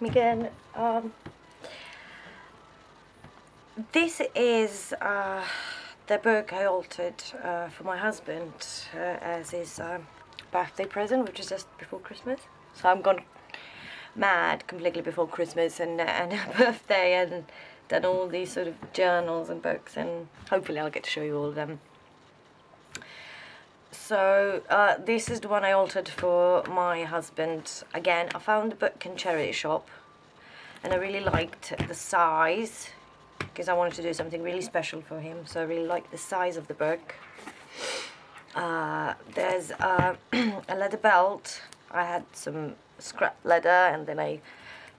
Megan, this is the book I altered for my husband as his birthday present, which is just before Christmas. So I'm gone mad completely before Christmas and her birthday, and done all these sort of journals and books, and hopefully I'll get to show you all of them. So this is the one I altered for my husband. Again, I found the book in charity shop and I really liked the size because I wanted to do something really special for him, so I really liked the size of the book. There's a leather belt. I had some scrap leather and then I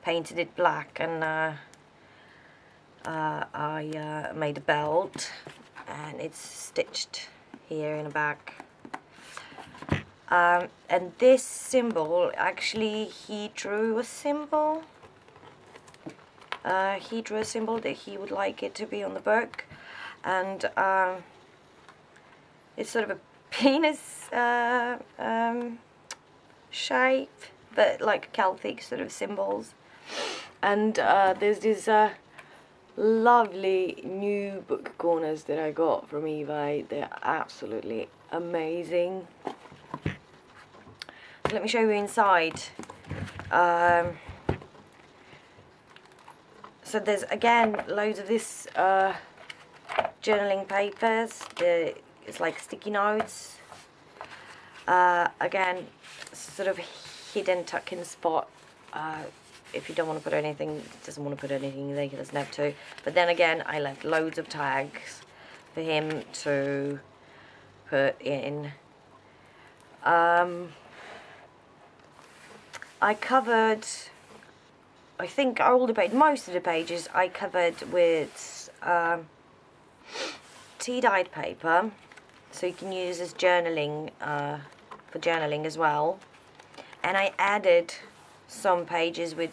painted it black, and I made a belt and it's stitched here in the back. And this symbol, actually he drew a symbol. He drew a symbol that he would like it to be on the book, and it's sort of a penis shape, but like Celtic sort of symbols. And there's these lovely new book corners that I got from eBay. They're absolutely amazing. Let me show you inside. So there's again loads of this journaling papers. It's like sticky notes. Again, sort of hidden tuck in spot. If you don't want to put anything, doesn't want to put anything there, he doesn't have to. But then again, I left loads of tags for him to put in. I covered, I think all the page, most of the pages I covered with tea dyed paper, so you can use as journaling, for journaling as well. And I added some pages with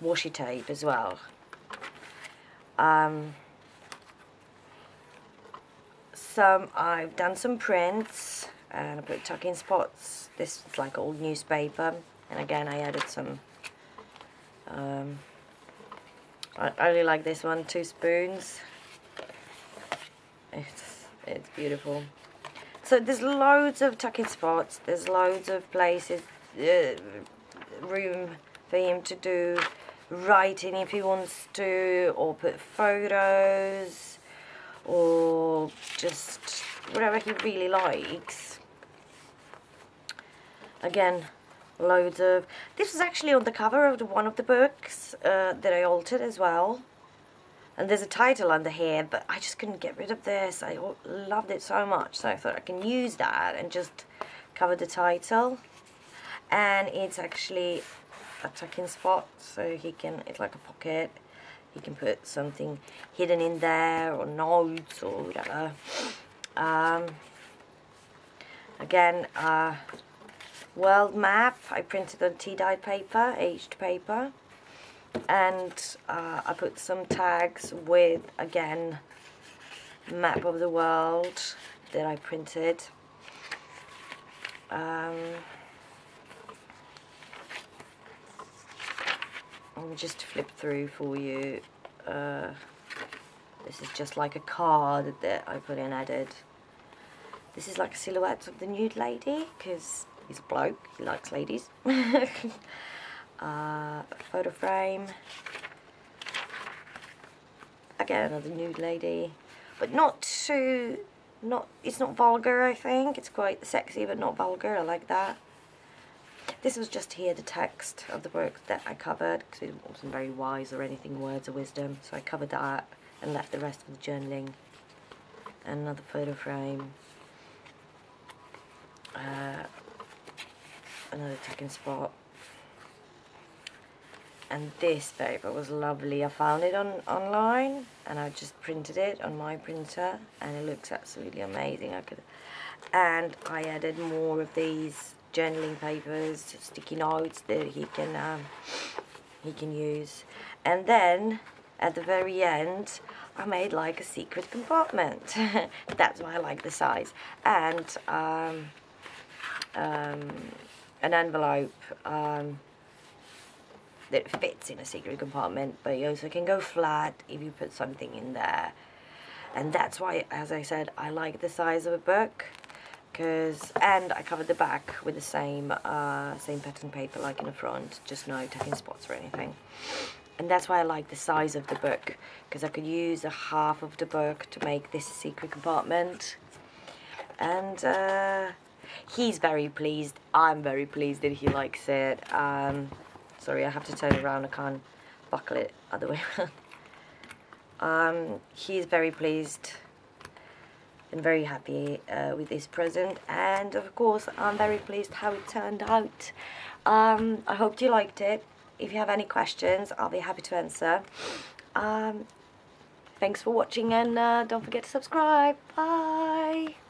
washi tape as well. I've done some prints and I put tuck in spots. This is like old newspaper. And again, I added some, I really like this one, 2 spoons. It's beautiful. So there's loads of tuck-in spots. There's loads of places, room for him to do writing if he wants to, or put photos, or just whatever he really likes. Again, loads of... This is actually on the cover of one of the books that I altered as well. And there's a title under here, but I just couldn't get rid of this. I loved it so much, so I thought I can use that and just cover the title. And it's actually a tuck-in spot, so he can... It's like a pocket. He can put something hidden in there, or notes, or whatever. Again, world map I printed on tea-dyed paper, aged paper, and I put some tags with, again, map of the world that I printed. Let me just flip through for you. This is just like a card that I put in, added. This is like silhouettes of the nude lady, because he's a bloke, he likes ladies. Photo frame. Again, another nude lady. But not too... it's not vulgar, I think. It's quite sexy, but not vulgar. I like that. This was just here, the text of the book that I covered, because it wasn't very wise or anything, words of wisdom. So I covered that and left the rest of the journaling. And another photo frame. Another tuck-in spot. And this paper was lovely. I found it online and I just printed it on my printer and it looks absolutely amazing. And I added more of these journaling papers, sticky notes that he can use. And then at the very end I made like a secret compartment. That's why I like the size. And an envelope that fits in a secret compartment, but you also can go flat if you put something in there. And that's why, as I said, I like the size of a book, and I covered the back with the same same pattern paper like in the front, just no tucking spots or anything. And that's why I like the size of the book, because I could use a half of the book to make this secret compartment. And he's very pleased. I'm very pleased that he likes it. Sorry, I have to turn it around. I can't buckle it other way around. He's very pleased and very happy with his present, and of course I'm very pleased how it turned out. I hope you liked it. If you have any questions, I'll be happy to answer. Thanks for watching, and don't forget to subscribe. Bye.